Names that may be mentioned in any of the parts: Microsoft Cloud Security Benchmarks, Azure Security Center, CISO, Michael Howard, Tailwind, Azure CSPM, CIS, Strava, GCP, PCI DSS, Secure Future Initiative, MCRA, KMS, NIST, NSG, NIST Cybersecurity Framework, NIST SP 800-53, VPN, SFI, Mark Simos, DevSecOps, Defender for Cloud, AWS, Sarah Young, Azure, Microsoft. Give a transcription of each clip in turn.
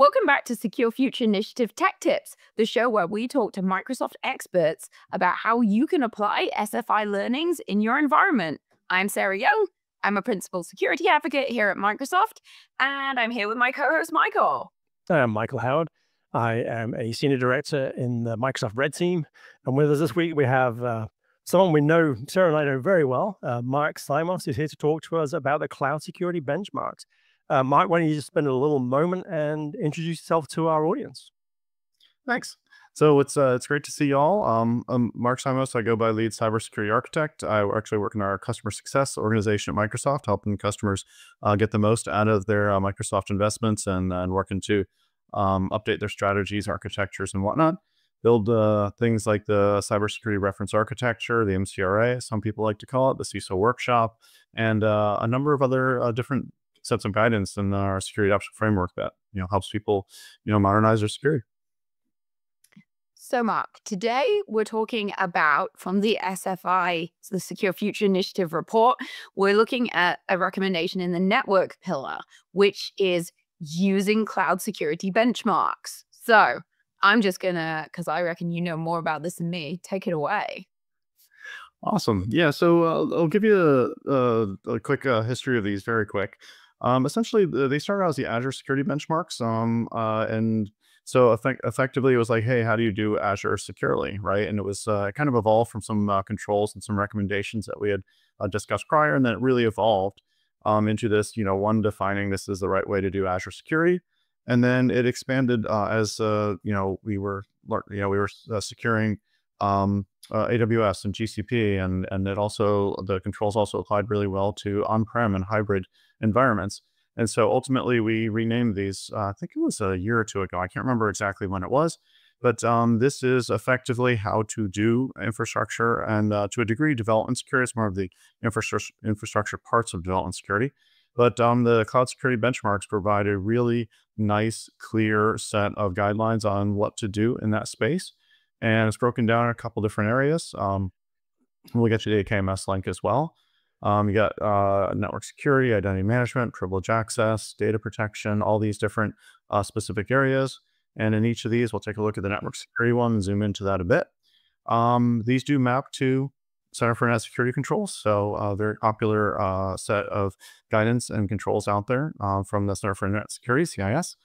Welcome back to Secure Future Initiative Tech Tips, the show where we talk to Microsoft experts about how you can apply SFI learnings in your environment. I'm Sarah Young. I'm a principal security advocate here at Microsoft, and I'm here with my co-host, Michael. I'm Michael Howard. I am a senior director in the Microsoft Red Team. And with us this week, we have someone we know, Sarah and I know very well, Mark Simos, who's here to talk to us about the cloud security benchmarks. Mark, why don't you just spend a little moment and introduce yourself to our audience? Thanks. So it's great to see you all. I'm Mark Simos. I go by lead cybersecurity architect. I actually work in our customer success organization at Microsoft, helping customers get the most out of their Microsoft investments and working to update their strategies, architectures, and whatnot. Build things like the cybersecurity reference architecture, the MCRA, some people like to call it, the CISO workshop, and a number of other different set some guidance in our security adoption framework that, you know, helps people, you know, modernize their security. So Mark, today we're talking about, from the SFI, the Secure Future Initiative report, we're looking at a recommendation in the network pillar, which is using cloud security benchmarks. So I'm just gonna, because I reckon you know more about this than me, take it away. Awesome. Yeah, so I'll give you a quick history of these, very quick. Essentially, they started out as the Azure security benchmarks. And so effectively, it was like, hey, how do you do Azure securely, right? And it was kind of evolved from some controls and some recommendations that we had discussed prior. And then it really evolved into this, you know, one defining this is the right way to do Azure security. And then it expanded as, you know, we were securing AWS and GCP, and it also, the controls also applied really well to on-prem and hybrid environments. And so ultimately we renamed these, I think it was a year or two ago. I can't remember exactly when it was, but this is effectively how to do infrastructure and to a degree development security. It's more of the infrastructure parts of development security. But the cloud security benchmarks provide a really nice, clear set of guidelines on what to do in that space. And it's broken down in a couple different areas. We'll get you the KMS link as well. You got network security, identity management, privilege access, data protection, all these different specific areas. And in each of these, we'll take a look at the network security one and zoom into that a bit. These do map to Center for Net Security Controls. So very popular set of guidance and controls out there from the Center for Net Security, CIS,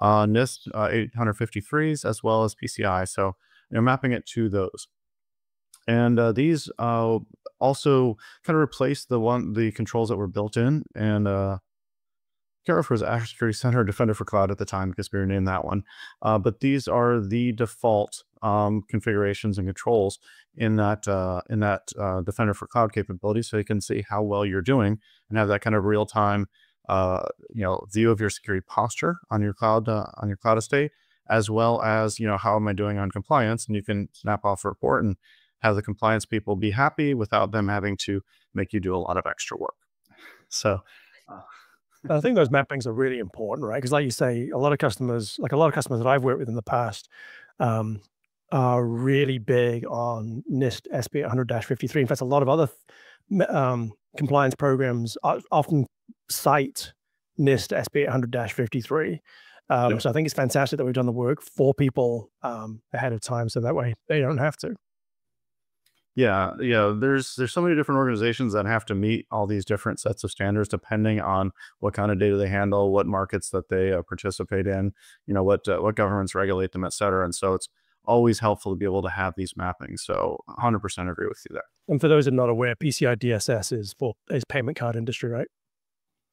NIST 800-53s, as well as PCI. So, you know, mapping it to those. And these also kind of replace the controls that were built in. And I can't remember if it was Azure Security Center or Defender for Cloud at the time, because we renamed that one. But these are the default configurations and controls in that Defender for Cloud capability. So you can see how well you're doing and have that kind of real time, you know, view of your security posture on your cloud estate, as well as, you know, how am I doing on compliance? And you can snap off a report and have the compliance people be happy without them having to make you do a lot of extra work. So I think those mappings are really important, right? Because like you say, a lot of customers that I've worked with in the past are really big on NIST SP 800-53. In fact, a lot of other compliance programs often cite NIST SP 800-53. So I think it's fantastic that we've done the work for people ahead of time, so that way they don't have to. Yeah, yeah. There's so many different organizations that have to meet all these different sets of standards, depending on what kind of data they handle, what markets that they participate in, you know, what governments regulate them, et cetera. And so it's always helpful to be able to have these mappings. So 100% agree with you there. And for those who are not aware, PCI DSS is payment card industry, right?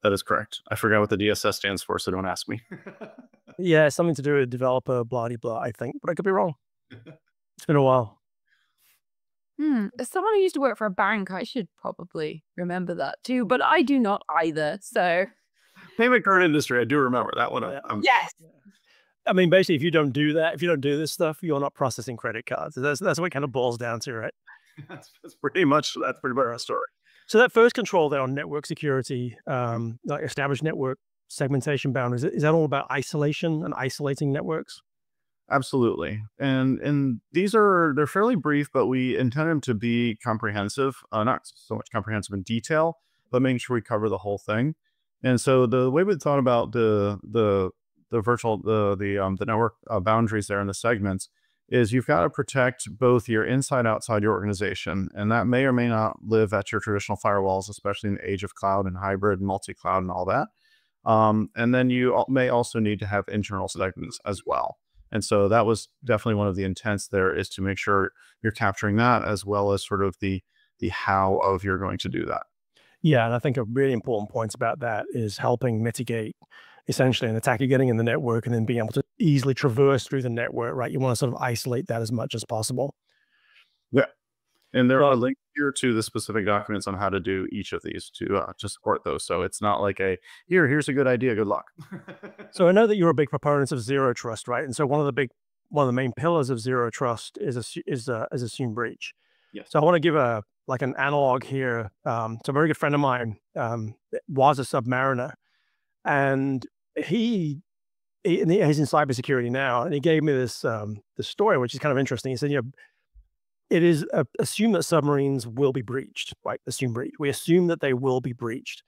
That is correct. I forgot what the DSS stands for, so don't ask me. Yeah, something to do with developer, blah-de-blah, I think, but I could be wrong. It's been a while. As someone who used to work for a bank, I should probably remember that too, but I do not either, so. Payment card industry, I do remember that one. Yeah. Yes. I mean, basically, if you don't do that, if you don't do this stuff, you're not processing credit cards. That's what it kind of boils down to, right? that's pretty much our story. So that first control there on network security, like established network segmentation boundaries, is that all about isolation and isolating networks? Absolutely. And these are, they're fairly brief, but we intend them to be comprehensive, not so much comprehensive in detail, but making sure we cover the whole thing. And so the way we thought about the the network boundaries there in the segments, is you've got to protect both your inside, outside your organization. And that may or may not live at your traditional firewalls, especially in the age of cloud and hybrid, multi-cloud and all that. And then you may also need to have internal segments as well. And so that was definitely one of the intents there, is to make sure you're capturing that, as well as sort of the how of you're going to do that. Yeah, and I think a really important point about that is helping mitigate essentially an attacker getting in the network and then being able to easily traverse through the network, right? You want to sort of isolate that as much as possible. Yeah. And there are links here to the specific documents on how to do each of these to support those. So it's not like a, here's a good idea, good luck. So I know that you're a big proponent of zero trust, right? And so one of the main pillars of zero trust is assume breach. Yes. So I want to give an analog here. So a very good friend of mine was a submariner, and he's in cybersecurity now, and he gave me this story, which is kind of interesting. He said, it is assume that submarines will be breached, right? Assume breach. We assume that they will be breached.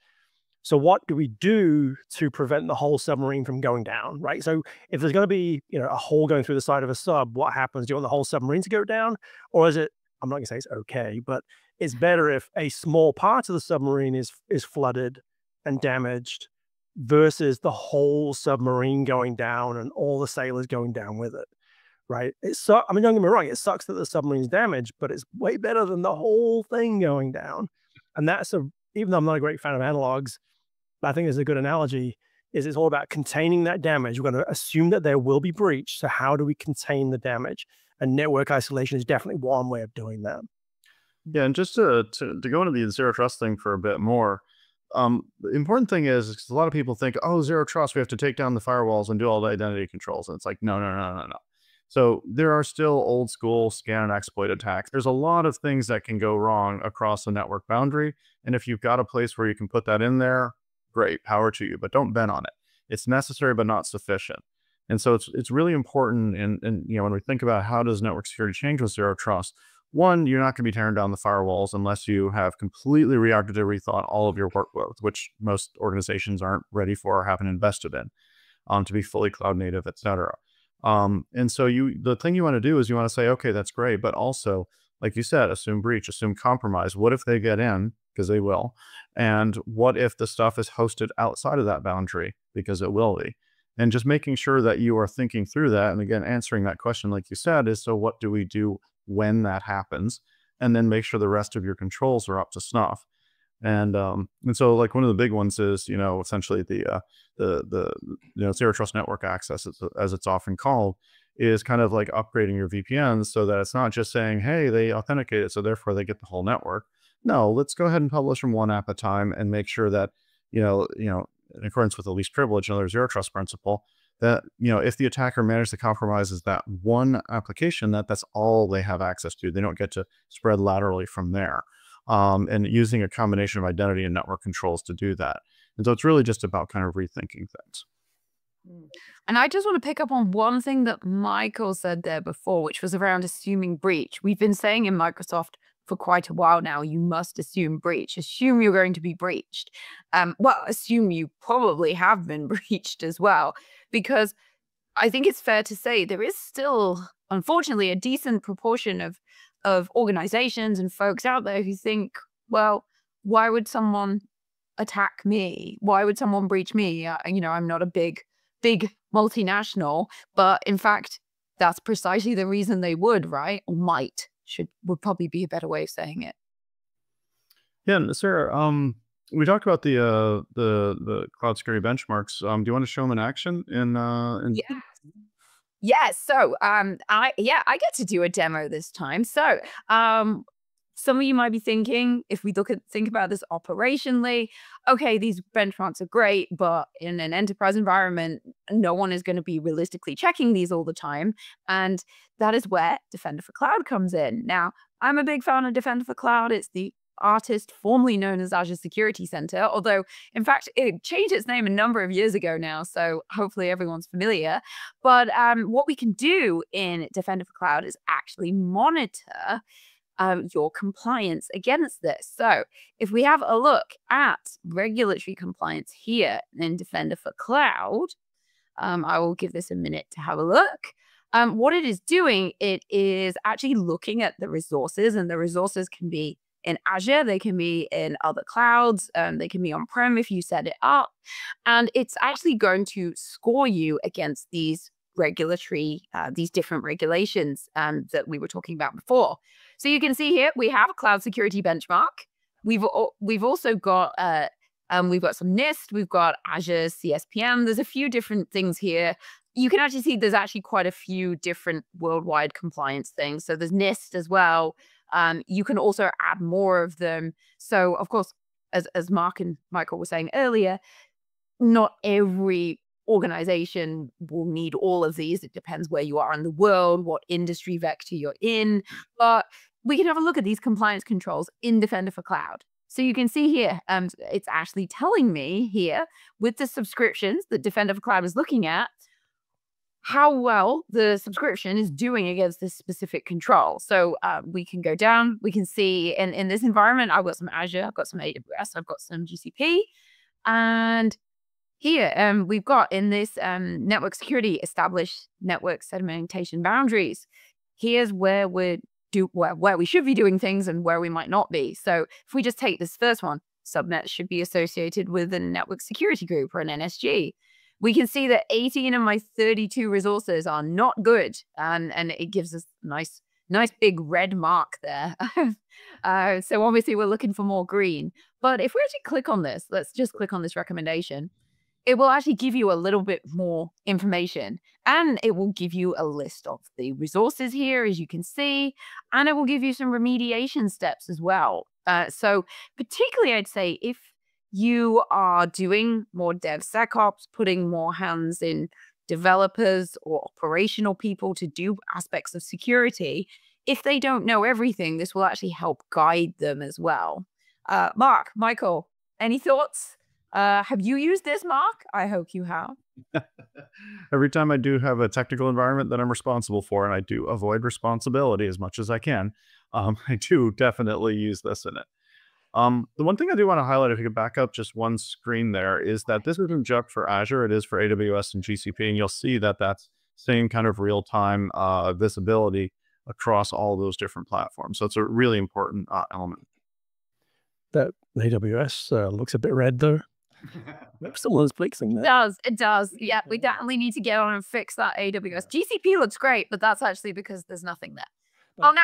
So what do we do to prevent the whole submarine from going down, right? So if there's going to be, a hole going through the side of a sub, what happens? Do you want the whole submarine to go down? Or is it, I'm not going to say it's okay, but it's better if a small part of the submarine is flooded and damaged versus the whole submarine going down and all the sailors going down with it, right? I mean, don't get me wrong, it sucks that the submarine's damaged, but it's way better than the whole thing going down. And that's even though I'm not a great fan of analogs, I think it's a good analogy, is it's all about containing that damage. We're going to assume that there will be breach. So how do we contain the damage? And network isolation is definitely one way of doing that. Yeah, and just to go into the zero trust thing for a bit more, the important thing is a lot of people think, oh, zero trust, we have to take down the firewalls and do all the identity controls. And it's like, no. So there are still old school scan and exploit attacks. There's a lot of things that can go wrong across the network boundary. And if you've got a place where you can put that in there, great, power to you, but don't bet on it. It's necessary, but not sufficient. And so it's really important. And when we think about how does network security change with zero trust, one, you're not going to be tearing down the firewalls unless you have completely rethought all of your workloads, which most organizations aren't ready for or haven't invested in to be fully cloud native, et cetera. And so the thing you want to do is you want to say, okay, that's great. But also, like you said, assume breach, assume compromise. What if they get in? Because they will. And what if the stuff is hosted outside of that boundary? Because it will be. And just making sure that you are thinking through that. And again, answering that question, like you said, is so what do we do when that happens? And then make sure the rest of your controls are up to snuff. And so like one of the big ones is, essentially the zero trust network access, as it's often called, is kind of like upgrading your VPNs so that it's not just saying, hey, they authenticated, so therefore they get the whole network. No, let's go ahead and publish from one app at a time and make sure that, in accordance with the least privilege, another zero trust principle, that, if the attacker manages the compromises that one application, that's all they have access to. They don't get to spread laterally from there. And using a combination of identity and network controls to do that. And so it's really just about kind of rethinking things. And I just want to pick up on one thing that Michael said there before, which was around assuming breach. We've been saying in Microsoft for quite a while now, you must assume breach, assume you're going to be breached. Assume you probably have been breached as well, because I think it's fair to say there is still, unfortunately, a decent proportion of organizations and folks out there who think, well, why would someone attack me? Why would someone breach me? I'm not a big multinational, but in fact, that's precisely the reason they would, right? Or might. Would probably be a better way of saying it. Yeah, Sarah, we talked about the cloud security benchmarks. Do you want to show them in action? So I get to do a demo this time. So some of you might be thinking, if we think about this operationally, okay, these benchmarks are great, but in an enterprise environment, no one is going to be realistically checking these all the time. And that is where Defender for Cloud comes in. Now, I'm a big fan of Defender for Cloud. It's the artist formerly known as Azure Security Center, although in fact it changed its name a number of years ago now, so hopefully everyone's familiar. But what we can do in Defender for Cloud is actually monitor your compliance against this. So if we have a look at regulatory compliance here in Defender for Cloud, I will give this a minute to have a look. What it is doing, it is actually looking at the resources, and the resources can be in Azure, they can be in other clouds, they can be on-prem if you set it up, and it's actually going to score you against these regulatory, these different regulations that we were talking about before. So you can see here, we have a Cloud Security Benchmark. We've also got we've got some NIST, we've got Azure CSPM. There's a few different things here. You can actually see there's actually quite a few different worldwide compliance things. So there's NIST as well. You can also add more of them. So of course, as Mark and Michael were saying earlier, not every organization will need all of these. It depends where you are in the world, what industry vector you're in. But we can have a look at these compliance controls in Defender for Cloud. So you can see here, it's actually telling me here with the subscriptions that Defender for Cloud is looking at, how well the subscription is doing against this specific control. So we can go down, we can see in this environment, I've got some Azure, I've got some AWS, I've got some GCP. And here we've got in this network security, established network segmentation boundaries. Here's where we're where we should be doing things and where we might not be. So if we just take this first one, subnets should be associated with a network security group or an NSG. We can see that 18 of my 32 resources are not good. And it gives us a nice big red mark there. So obviously we're looking for more green. But if we actually click on this, let's just click on this recommendation. It will actually give you a little bit more information, and it will give you a list of the resources here, as you can see, and it will give you some remediation steps as well. So particularly I'd say if you are doing more DevSecOps, putting more hands in developers or operational people to do aspects of security, if they don't know everything, this will actually help guide them as well. Mark, Michael, any thoughts? Have you used this, Mark? I hope you have. Every time I do have a technical environment that I'm responsible for, and I do avoid responsibility as much as I can, I do definitely use this in it. The one thing I do want to highlight, if you could back up just one screen there, is that this isn't just for Azure, it is for AWS and GCP, and you'll see that that's same kind of real-time visibility across all those different platforms. So it's a really important element. That AWS looks a bit red though. Someone's fixing that. It does, it does. Yeah, we definitely need to get on and fix that AWS. GCP looks great, but that's actually because there's nothing there. Oh, no,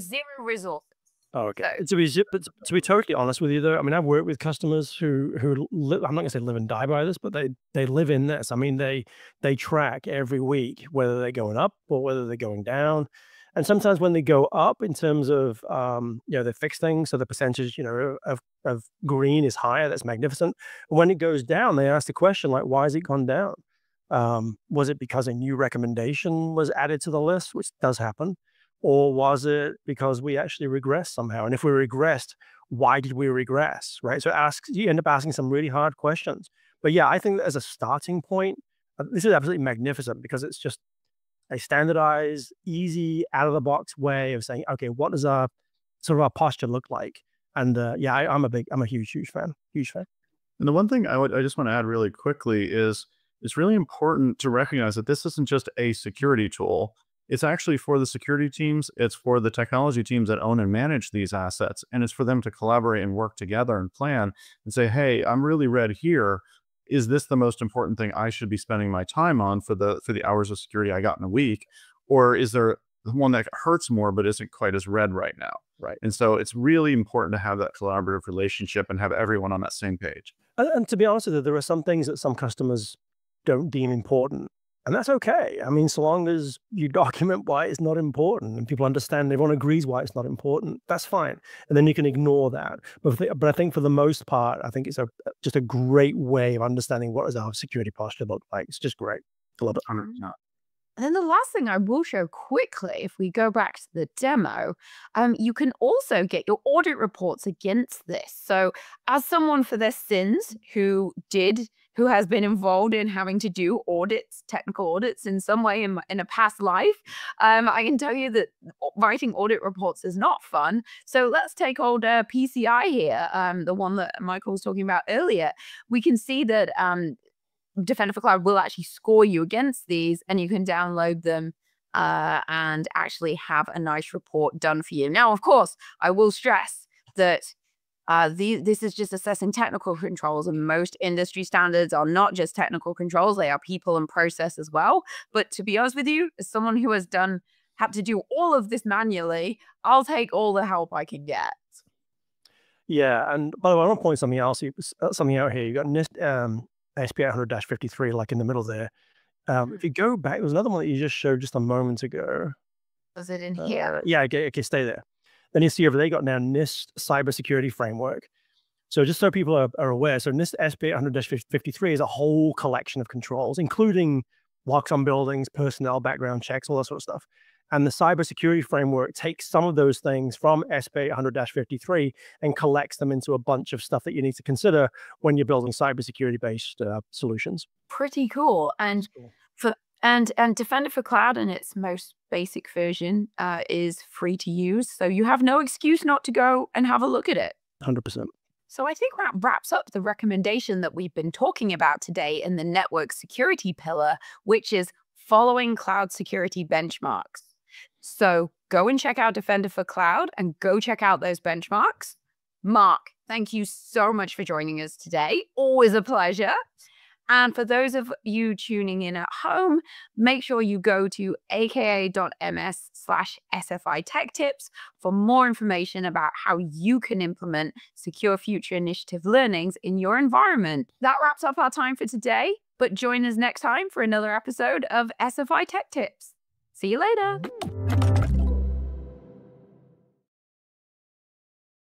zero resources. Oh, okay. So. To be totally honest with you, though, I mean, I've worked with customers who live, I'm not gonna say live and die by this, but they live in this. I mean, they track every week whether they're going up or whether they're going down. And sometimes when they go up in terms of, you know, they fix things, so the percentage, you know, of green is higher. That's magnificent. When it goes down, they ask the question, like, why has it gone down? Was it because a new recommendation was added to the list, which does happen? Or was it because we actually regressed somehow? And if we regressed, why did we regress, right? So you end up asking some really hard questions. But yeah, I think that as a starting point, this is absolutely magnificent because it's just a standardized, easy, out-of-the-box way of saying, okay, what does our sort of our posture look like? And yeah, I'm a huge fan, And the one thing I just want to add really quickly is it's really important to recognize that this isn't just a security tool. It's actually for the security teams. It's for the technology teams that own and manage these assets. And it's for them to collaborate and work together and plan and say, hey, I'm really red here. Is this the most important thing I should be spending my time on for the hours of security I got in a week? Or is there one that hurts more but isn't quite as red right now? Right. And so it's really important to have that collaborative relationship and have everyone on that same page. And to be honest with you, there are some things that some customers don't deem important. And that's okay. I mean, so long as you document why it's not important and people understand, everyone agrees why it's not important, that's fine. And then you can ignore that. But I think for the most part, I think it's just a great way of understanding what does our security posture look like. It's just great. I love it. And then the last thing I will show quickly, if we go back to the demo, you can also get your audit reports against this. So as someone for their sins who has been involved in having to do audits, technical audits in some way in a past life, I can tell you that writing audit reports is not fun. So let's take old PCI here, the one that Michael was talking about earlier. We can see that Defender for Cloud will actually score you against these, and you can download them and actually have a nice report done for you. Now, of course, I will stress that this is just assessing technical controls, and most industry standards are not just technical controls, they are people and process as well. But to be honest with you, as someone who has had to do all of this manually, I'll take all the help I can get. Yeah, and by the way, I want to point something out here. You got NIST SP 800-53, like in the middle there. If you go back, there was another one that you just showed just a moment ago. Was it in here? Yeah, okay, stay there. Then you see over there, you got now NIST Cybersecurity Framework. So just so people are aware, so NIST SP 800-53 is a whole collection of controls, including locks on buildings, personnel, background checks, all that sort of stuff. And the cybersecurity framework takes some of those things from SP 800-53 and collects them into a bunch of stuff that you need to consider when you're building cybersecurity-based solutions. Pretty cool. And and Defender for Cloud in its most basic version is free to use. So you have no excuse not to go and have a look at it. 100%. So I think that wraps up the recommendation that we've been talking about today in the network security pillar, which is following cloud security benchmarks. So go and check out Defender for Cloud and go check out those benchmarks. Mark, thank you so much for joining us today. Always a pleasure. And for those of you tuning in at home, make sure you go to aka.ms/SFI Tech Tips for more information about how you can implement Secure Future Initiative learnings in your environment. That wraps up our time for today, but join us next time for another episode of SFI Tech Tips. See you later.